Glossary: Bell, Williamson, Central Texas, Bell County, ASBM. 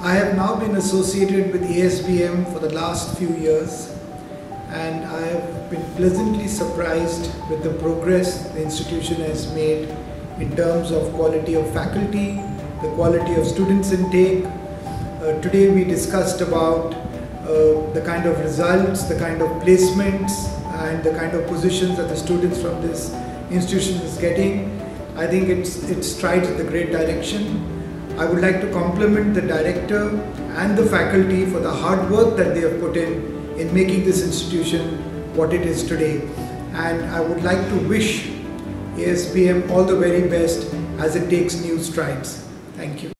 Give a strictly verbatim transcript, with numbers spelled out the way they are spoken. I have now been associated with A S B M for the last few years, and I have been pleasantly surprised with the progress the institution has made in terms of quality of faculty, the quality of students intake. Uh, today we discussed about uh, the kind of results, the kind of placements and the kind of positions that the students from this institution is getting. I think it's, it's strides in the great direction. I would like to compliment the director and the faculty for the hard work that they have put in in making this institution what it is today, and I would like to wish A S B M all the very best as it takes new strides. Thank you.